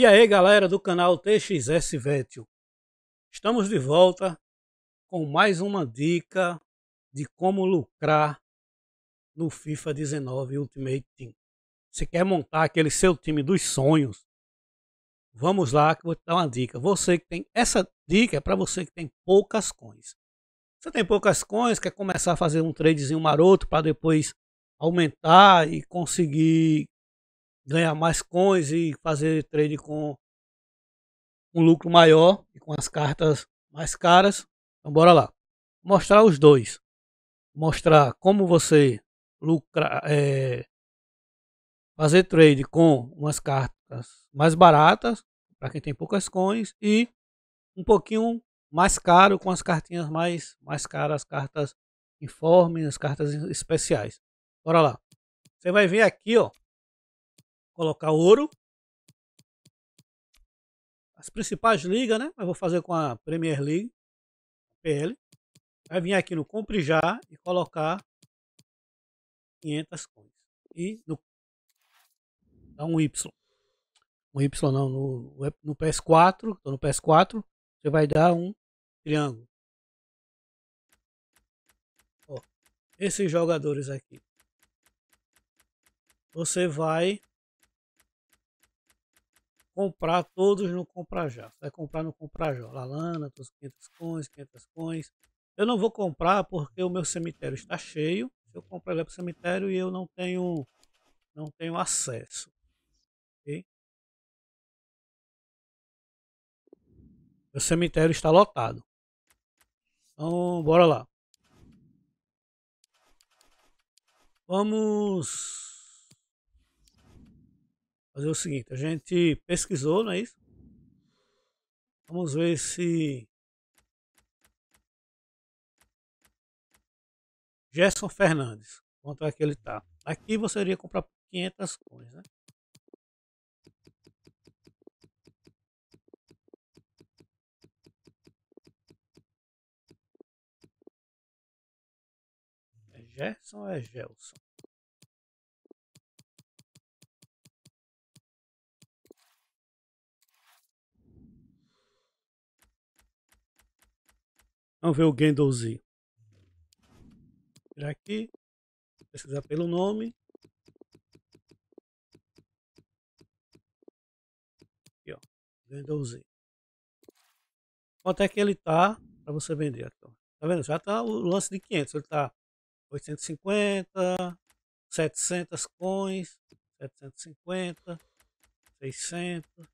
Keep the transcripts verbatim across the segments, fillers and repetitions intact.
E aí galera do canal T X S Vétio, estamos de volta com mais uma dica de como lucrar no FIFA dezenove Ultimate Team. Se quer montar aquele seu time dos sonhos, vamos lá que eu vou te dar uma dica. Você que tem essa dica é para você que tem poucas coins. Você tem poucas coins, quer começar a fazer um tradezinho maroto para depois aumentar e conseguir ganhar mais coins e fazer trade com um lucro maior e com as cartas mais caras. Então bora lá. Mostrar os dois. Mostrar como você lucra, é, fazer trade com umas cartas mais baratas para quem tem poucas coins e um pouquinho mais caro com as cartinhas mais, mais caras, as cartas informes, as cartas especiais. Bora lá. Você vai vir aqui, ó. Colocar ouro. As principais ligas, né? Eu vou fazer com a Premier League. P L. Vai vir aqui no Compre Já e colocar quinhentas coins. E no... dá um Y. Um Y não. No, no P S quatro. Estou no P S quatro. Você vai dar um triângulo. Ó, esses jogadores aqui. Você vai... comprar todos no comprar já. Vai comprar no comprar já. Lalana, quinhentas coins, quinhentas coins. Eu não vou comprar porque o meu cemitério está cheio. Eu compro ele para o cemitério e eu não tenho, não tenho acesso. Okay? Meu cemitério está lotado. Então, bora lá. Vamos... fazer o seguinte, a gente pesquisou, não é isso? Vamos ver se... Gelson Fernandes, quanto é que ele tá? Aqui você iria comprar quinhentas coins, né? É Gelson ou é Gelson? Vamos ver o Gendol Z. Virar aqui. Pesquisar pelo nome. Aqui, ó. Gendol Z. Quanto é que ele tá para você vender? Aqui, ó. Tá vendo? Já tá o lance de quinhentas. Ele tá oitocentos e cinquenta, setecentas coins, setecentos e cinquenta, seiscentos.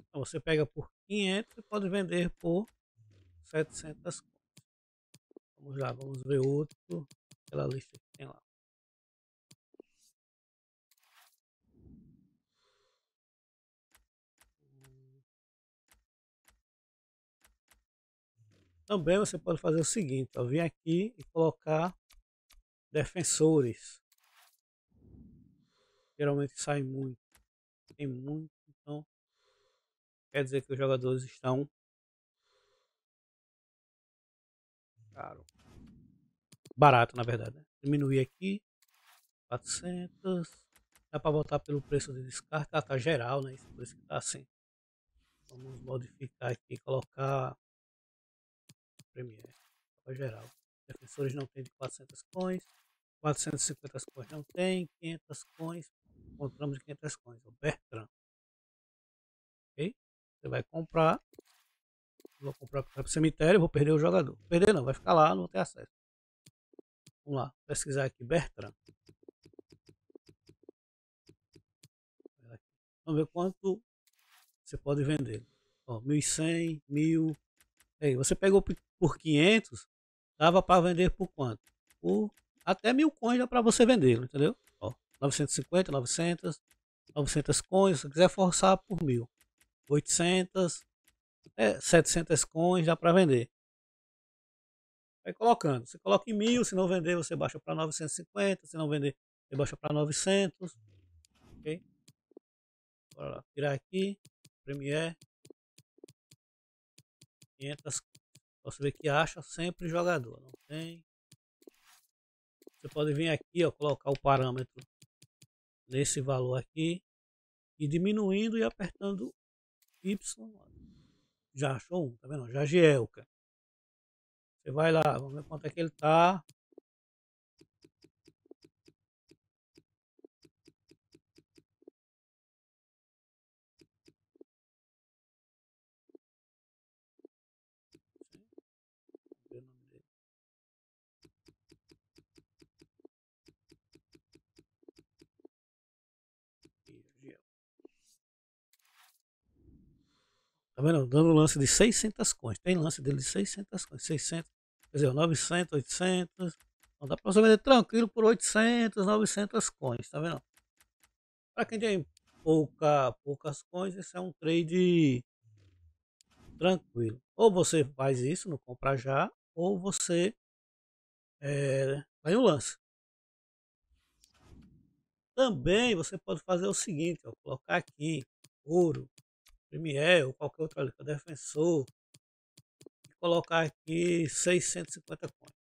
Então você pega por quinhentas e pode vender por setecentas coins. Vamos lá, vamos ver outro. Aquela lista que tem lá. Também você pode fazer o seguinte, ó, vir aqui e colocar defensores. Geralmente sai muito. Tem muito, então quer dizer que os jogadores estão caro. Barato, na verdade, né? Diminuir aqui quatrocentas. Dá para botar pelo preço de descarte. Ah, tá geral, né? Isso, por isso que tá assim. Vamos modificar aqui, colocar Premier tá geral. Defensores não tem de quatrocentas coins, quatrocentos e cinquenta coins não tem, quinhentas coins. Encontramos de quinhentas coins, o Bertrand. Ok? Você vai comprar. Vou comprar para o cemitério, vou perder o jogador. Perder não, vai ficar lá, não vou ter acesso. Vamos lá, pesquisar aqui, Bertrand. Vamos ver quanto você pode vender. Ó, mil e cem, mil. Aí, você pegou por quinhentas, dava para vender por quanto? Por até mil coins dá para você vender, entendeu? Ó, novecentos e cinquenta, novecentas, novecentas coins, se quiser forçar por mil. oitocentas. É, setecentas coins dá para vender. Vai colocando. Você coloca em mil, se não vender você baixa para novecentos e cinquenta, se não vender você baixa para novecentos. Ok? Bora lá. Tirar aqui. Premier. quinhentas. Você vê que acha sempre jogador. Não tem. Você pode vir aqui, ó, colocar o parâmetro nesse valor aqui. E diminuindo e apertando Y, já achou um, tá vendo? Já Gielka. Você vai lá, vamos ver quanto é que ele tá. Tá vendo? Dando lance de seiscentas coins. Tem lance dele de seiscentas coins. seiscentas, quer dizer, novecentos, oitocentos. Então dá pra você vender tranquilo por oitocentas, novecentas coins. Tá vendo? Pra quem tem pouca, poucas coins, esse é um trade tranquilo. Ou você faz isso no comprar já, ou você é, ganha um lance. Também você pode fazer o seguinte, ó, colocar aqui ouro, Premier ou qualquer outra liga, defensor, e colocar aqui seiscentas e cinquenta coins.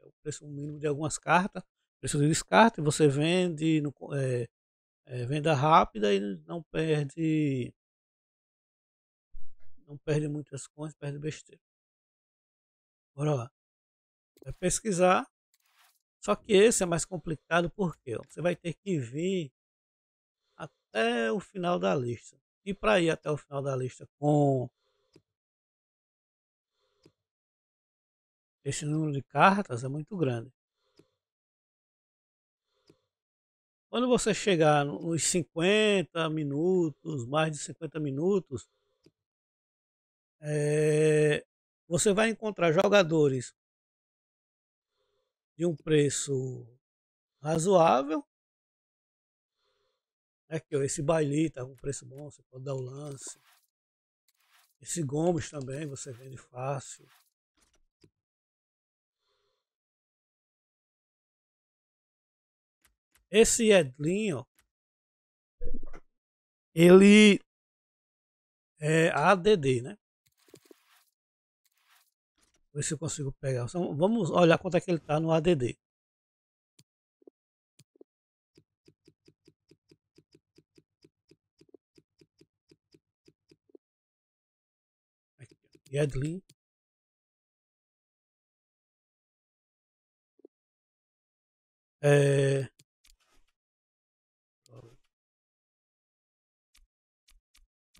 É o preço mínimo de algumas cartas, preço de descarte, você vende no, é, é, venda rápida e não perde não perde muitas coins, perde besteira. Bora lá, vai pesquisar. Só que esse é mais complicado porque ó, você vai ter que vir até o final da lista. E para ir até o final da lista com esse número de cartas é muito grande. Quando você chegar nos cinquenta minutos, mais de cinquenta minutos, é, você vai encontrar jogadores de um preço razoável. Aqui, ó, esse Bailly tá com preço bom, você pode dar o lance. Esse Gomes também, você vende fácil. Esse Edlinho, ele é A D D, né? Vou ver se eu consigo pegar. Então, vamos olhar quanto é que ele tá no A D D. Yedlin. É...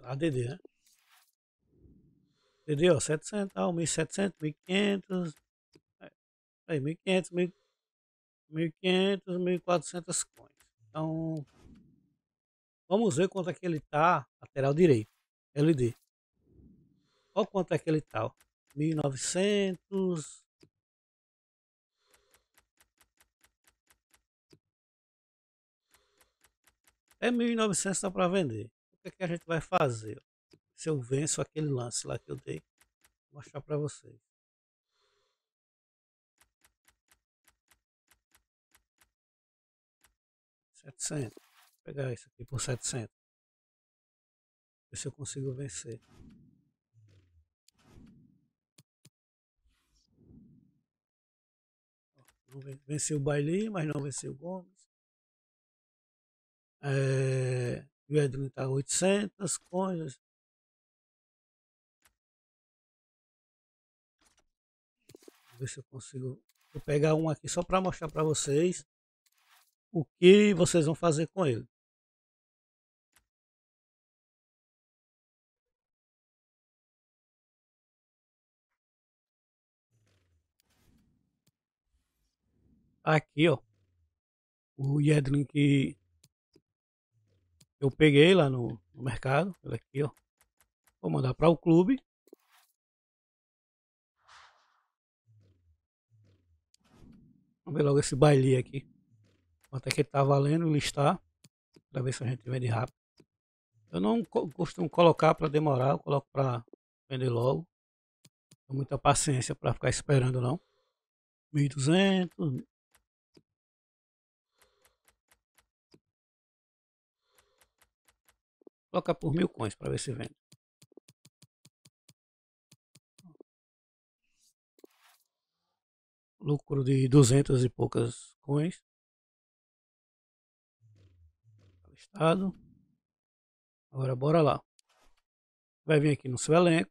A D D, né? A D D, ó, setecentos, ó, mil e setecentos, mil e quinhentos, aí, mil e quinhentos, mil e quinhentos, mil e quatrocentas coins. Então, vamos ver quanto é que ele tá, lateral direito, L D. Olha quanto é que ele tá, ó. mil e novecentos. É mil e novecentos, tá para vender. O que é que a gente vai fazer? Se eu venço aquele lance lá que eu dei, vou mostrar para vocês. setecentos. Vou pegar isso aqui por setecentos. Ver se eu consigo vencer. Venceu o Bailly, mas não venceu o Gomes. É, o Edlinho está oitocentas coins. Vou ver se eu consigo. Vou pegar um aqui só para mostrar para vocês o que vocês vão fazer com ele. Aqui, ó, o Yedlin que eu peguei lá no, no mercado. Ele aqui, ó, vou mandar para o clube. Vamos ver logo esse Bailly aqui, quanto é que tá valendo, listar, para ver se a gente vende rápido. Eu não costumo colocar para demorar, eu coloco para vender logo. Não tenho muita paciência para ficar esperando não. mil e duzentos. Coloca por mil coins para ver se vende. Lucro de duzentas e poucas coins. Listado. Agora bora lá. Vai vir aqui no seu elenco.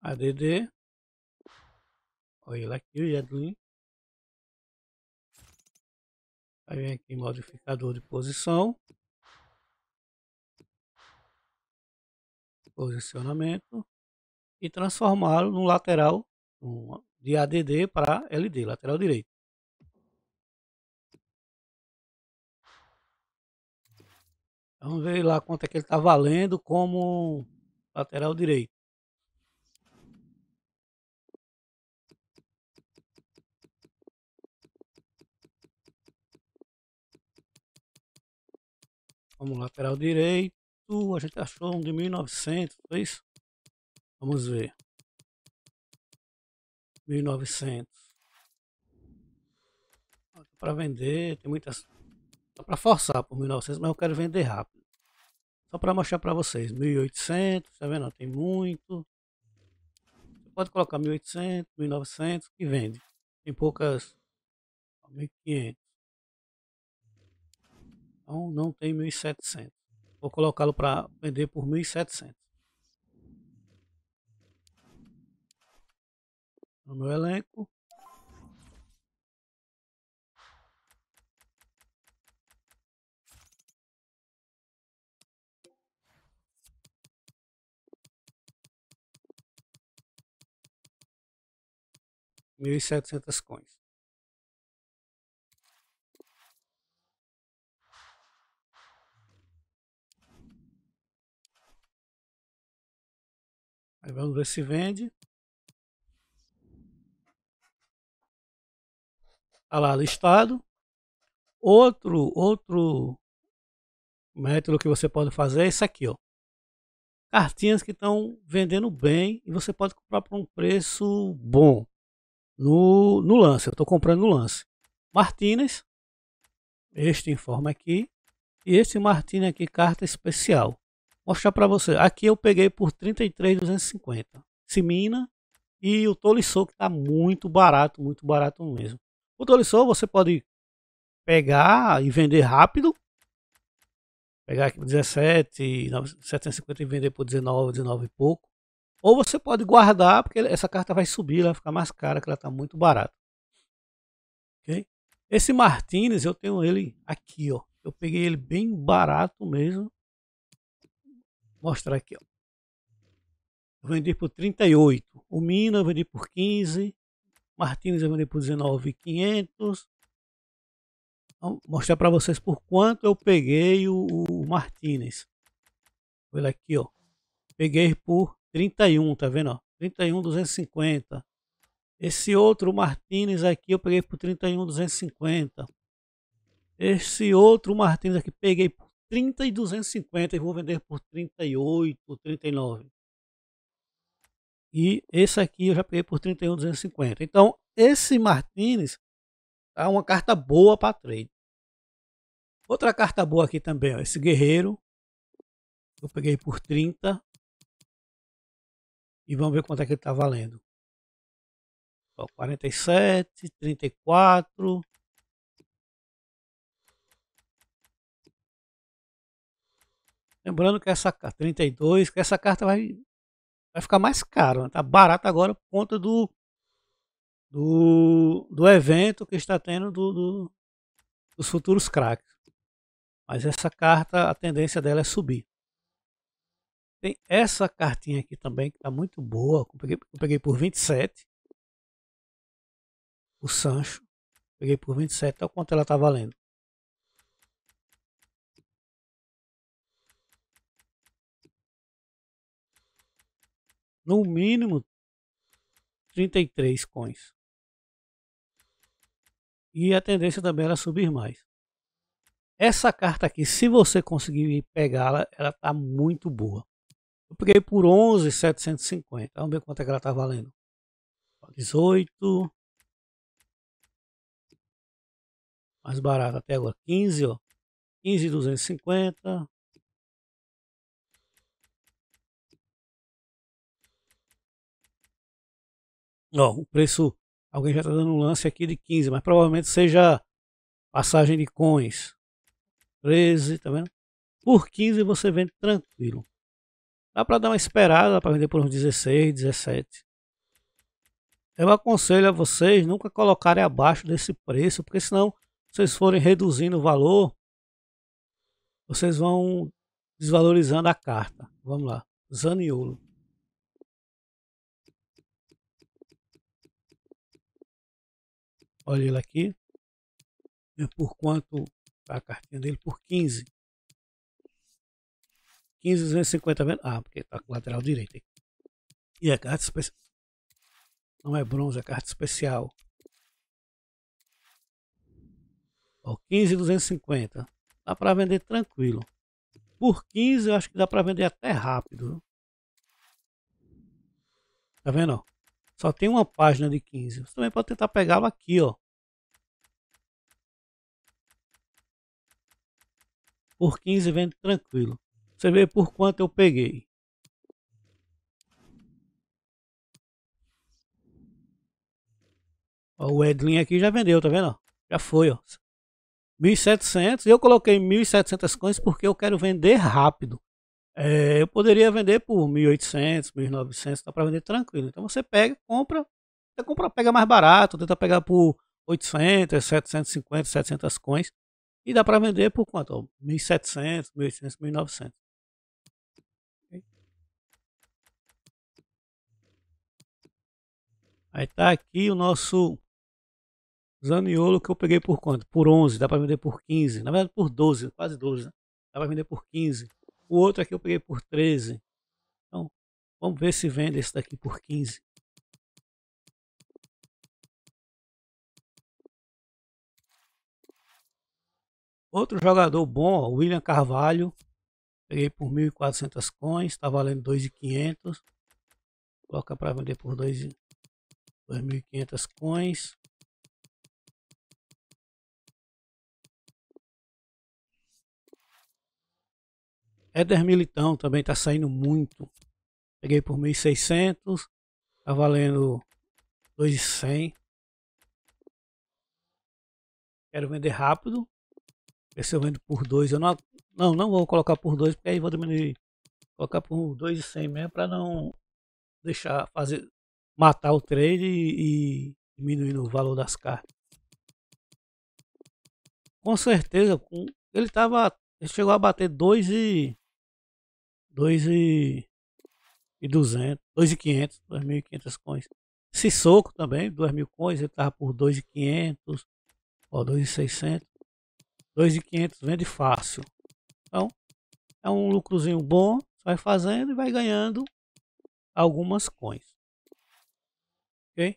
A D D. Olha ele aqui, o Yedlin. Vai vir aqui em modificador de posição. Posicionamento. E transformá-lo no lateral de A D D para L D, lateral direito. Vamos ver lá quanto é que ele está valendo como lateral direito. Vamos, lateral direito, a gente achou um de mil e novecentos, foi isso? Vamos ver. mil e novecentos. Tá para vender, tem muitas... Tá para forçar por mil e novecentos, mas eu quero vender rápido. Só para mostrar para vocês. mil e oitocentos, tá vendo? Tem muito. Você pode colocar mil e oitocentos, mil e novecentos e vende. Tem poucas... mil e quinhentos. Então não tem mil e setecentos. Vou colocá-lo para vender por mil e setecentos. No meu elenco. mil e setecentos coins. Aí vamos ver se vende. Tá lá listado. Outro, outro método que você pode fazer é isso aqui, ó. Cartinhas que estão vendendo bem e você pode comprar por um preço bom. No, no lance, eu estou comprando no lance. Martínez. Este informa aqui. E este Martínez aqui, carta especial. Vou mostrar para você. Aqui eu peguei por trinta e três mil duzentos e cinquenta. Cimina e o Tolisso, que está muito barato, muito barato mesmo. O Tolisso você pode pegar e vender rápido. Pegar aqui por dezessete mil setecentos e cinquenta e vender por dezenove, dezenove e pouco. Ou você pode guardar, porque essa carta vai subir, ela vai ficar mais cara, que ela está muito barata. Okay? Esse Martínez, eu tenho ele aqui, ó. Eu peguei ele bem barato mesmo. Mostrar aqui, ó. Eu vendi por trinta e oito. O Mina eu vendi por quinze. Martínez eu vendi por dezenove mil e quinhentos. Vou mostrar para vocês por quanto eu peguei o, o Martínez. Vou ele aqui, ó. Peguei por trinta e um, tá vendo, ó? trinta e um mil duzentos e cinquenta. Esse outro Martínez aqui eu peguei por trinta e um mil duzentos e cinquenta. Esse outro Martínez aqui peguei por trinta mil duzentos e cinquenta e vou vender por trinta e oito, trinta e nove. E esse aqui eu já peguei por trinta e um mil duzentos e cinquenta. Então, esse Martínez é uma carta boa para trade. Outra carta boa aqui também, ó, esse Guerreiro. Eu peguei por trinta. E vamos ver quanto é que ele está valendo. Ó, quarenta e sete, trinta e quatro... Lembrando que essa carta, trinta e dois, que essa carta vai, vai ficar mais cara, né? Tá barata agora por conta do, do, do evento que está tendo do, do, dos futuros craques. Mas essa carta, a tendência dela é subir. Tem essa cartinha aqui também, que está muito boa. Eu peguei, eu peguei por vinte e sete. O Sancho. Peguei por vinte e sete, então quanto ela está valendo? No mínimo trinta e três coins. E a tendência também era subir mais. Essa carta aqui, se você conseguir pegá-la, ela tá muito boa. Eu peguei por onze mil setecentos e cinquenta. Vamos ver quanto é que ela tá valendo. dezoito. Mais barata até agora, quinze, ó. quinze mil duzentos e cinquenta. Ó, o preço, Alguém já está dando um lance aqui de quinze, mas provavelmente seja passagem de coins. treze, tá vendo? Por quinze você vende tranquilo. Dá para dar uma esperada, dá para vender por uns dezesseis, dezessete. Eu aconselho a vocês nunca colocarem abaixo desse preço, porque senão vocês forem reduzindo o valor, vocês vão desvalorizando a carta. Vamos lá, Zaniolo. Olha ele aqui. É por quanto tá a cartinha dele? Por quinze. quinze, duzentos e cinquenta, vendo? Ah, porque tá com lateral direito aqui. E a carta especial. Não é bronze, é carta especial. Ó, quinze, duzentos e cinquenta. Dá pra vender tranquilo. Por quinze eu acho que dá pra vender até rápido. Tá vendo, ó? Só tem uma página de quinze. Você também pode tentar pegá-lo aqui, ó. Por quinze vende tranquilo. Você vê por quanto eu peguei. Ó, o Edlinho aqui já vendeu, tá vendo? Ó? Já foi, ó. mil e setecentos. E eu coloquei mil e setecentas coins porque eu quero vender rápido. É, eu poderia vender por mil e oitocentos, mil e novecentos, dá para vender tranquilo. Então você pega, compra, você compra, pega mais barato, tenta pegar por oitocentos, setecentos e cinquenta, setecentas coins e dá para vender por quanto? mil e setecentos, mil e oitocentos, mil e novecentos. Aí tá aqui o nosso Zaniolo que eu peguei por quanto? Por onze, dá para vender por quinze, na verdade por doze, quase doze, né? Dá para vender por quinze. O outro aqui eu peguei por treze. Então, vamos ver se vende esse daqui por quinze. Outro jogador bom, ó, William Carvalho. Peguei por mil e quatrocentas coins. Está valendo dois mil e quinhentos. Coloca para vender por dois mil e quinhentas coins. Éder Militão também tá saindo muito. Peguei por mil e seiscentos. Tá valendo dois mil e cem. Quero vender rápido. Ver se eu vendo por dois. Eu não, não, não vou colocar por dois, porque aí vou diminuir. Vou colocar por dois mil e cem mesmo para não deixar fazer matar o trade e, e diminuir o valor das cartas. Com certeza, ele tava ele chegou a bater dois e dois mil e duzentos, dois mil e quinhentos, dois mil e quinhentas coins. Sissoko também, duas mil coins, ele tava por dois mil e quinhentos, ó, dois mil e seiscentos. dois mil e quinhentos vende fácil. Então, é um lucrozinho bom, vai fazendo e vai ganhando algumas coins. OK?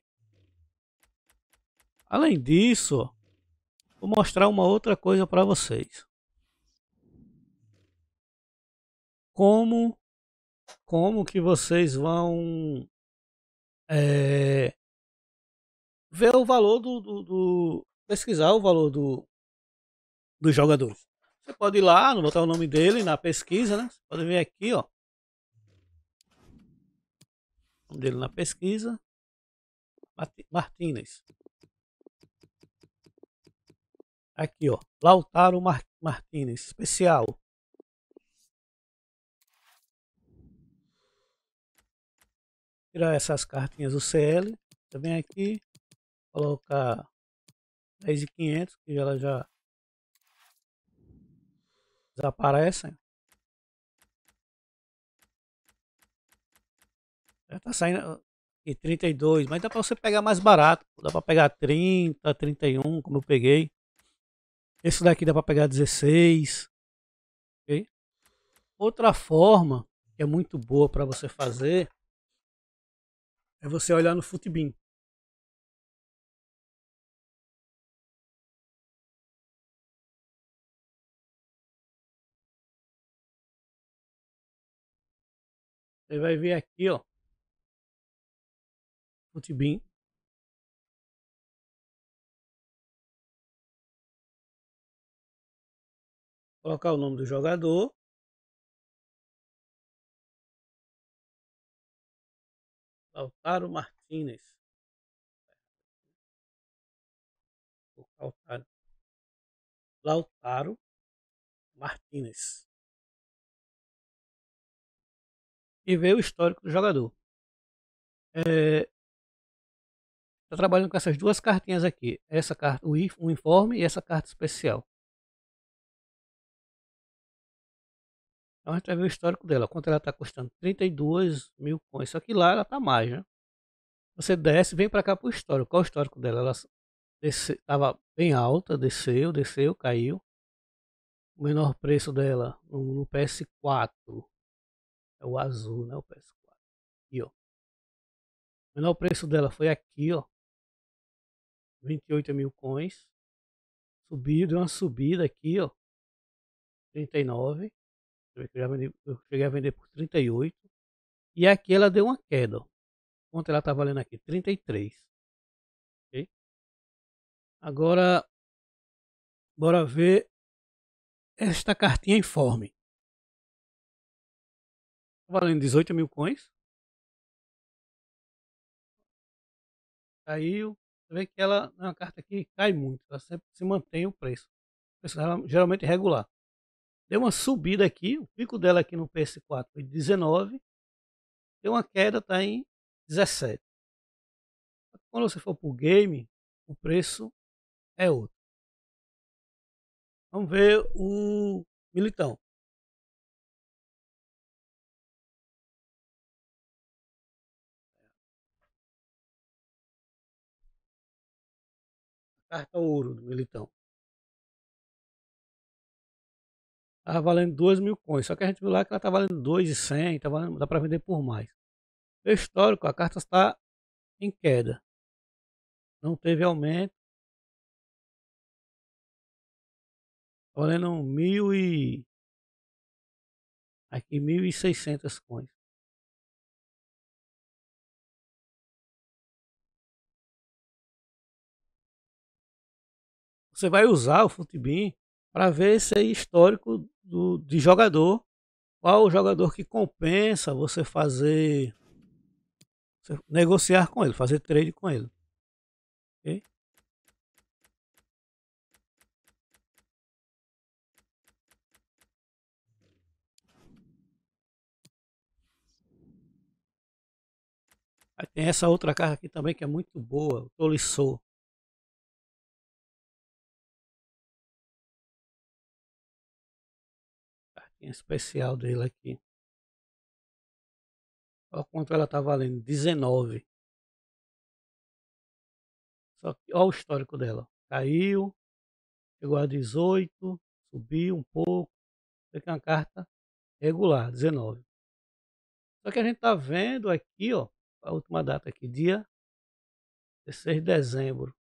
Além disso, vou mostrar uma outra coisa para vocês. Como Como que vocês vão é, ver o valor do, do, do pesquisar o valor do dos jogadores? Você pode ir lá, não botar o nome dele na pesquisa, né? Você pode ver aqui, ó, o nome dele na pesquisa, Martínez. Aqui, ó, Lautaro Martinez, especial. Tirar essas cartinhas do C L, você vem aqui, colocar dez mil e quinhentos, que ela já desaparecem. Já tá saindo aqui trinta e dois, mas dá para você pegar mais barato, dá para pegar trinta, trinta e um, como eu peguei. Esse daqui dá para pegar dezesseis, ok? Outra forma que é muito boa para você fazer é você olhar no Futbin. Você vai ver aqui, ó, Futbin. Colocar o nome do jogador. Lautaro Martinez. Lautaro, Lautaro Martinez. E ver o histórico do jogador. É, tá trabalhando com essas duas cartinhas aqui. Essa carta, o uniforme, e essa carta especial. Então a gente vai ver o histórico dela. Quanto ela está custando? trinta e dois mil coins. Só que lá ela tá mais, né? Você desce, vem para cá pro histórico. Qual é o histórico dela? Ela estava bem alta, desceu, desceu, caiu. O menor preço dela no, no P S quatro é o azul, né? O P S quatro. Aqui, ó. O menor preço dela foi aqui, ó. vinte e oito mil coins. Subiu, deu uma subida aqui, ó. trinta e nove. Eu cheguei a vender por trinta e oito. E aqui ela deu uma queda, ó. Quanto ela tá valendo aqui? trinta e três. Ok? Agora, bora ver esta cartinha informe. Tá valendo dezoito mil coins. Caiu. Você vê que ela é uma carta que cai muito. Ela sempre se mantém o preço. O preço dela, geralmente regular. Deu uma subida aqui. O pico dela aqui no P S quatro foi dezenove. Deu uma queda, tá em dezessete. Quando você for para o game, o preço é outro. Vamos ver o Militão. Carta ouro do Militão. Tá valendo dois mil coins. Só que a gente viu lá que ela tá valendo dois mil e cem. Tá valendo, dá para vender por mais. O histórico, a carta está em queda, não teve aumento, valendo mil e aqui mil e seiscentos coins. Você vai usar o Futbin para ver esse histórico do de jogador, qual o jogador que compensa você fazer. Você negociar com ele, fazer trade com ele. Okay? Aí tem essa outra carta aqui também que é muito boa, o Tolisso. Cartinha especial dele aqui. Olha quanto ela tá valendo, dezenove. Só que olha o histórico dela. Caiu, chegou a dezoito, subiu um pouco. Aqui é uma carta regular, dezenove. Só que a gente tá vendo aqui, ó, a última data aqui, dia dezesseis de dezembro.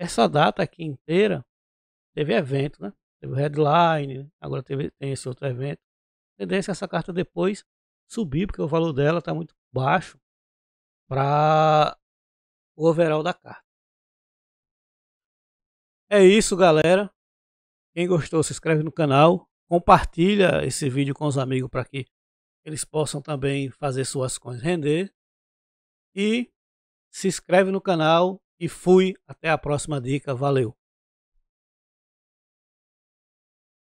Essa data aqui inteira teve evento, né? Teve headline, agora teve, tem esse outro evento. Tendência essa carta depois subir, porque o valor dela está muito baixo para o overall da carta. É isso, galera. Quem gostou, se inscreve no canal, compartilha esse vídeo com os amigos para que eles possam também fazer suas coins render. E se inscreve no canal e fui. Até a próxima dica. Valeu!